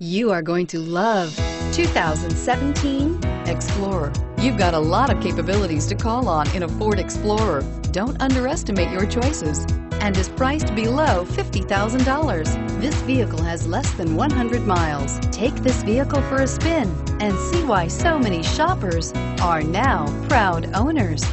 You are going to love 2017 Explorer. You've got a lot of capabilities to call on in a Ford Explorer. Don't underestimate your choices, and is priced below $50,000. This vehicle has less than 100 miles. Take this vehicle for a spin and see why so many shoppers are now proud owners.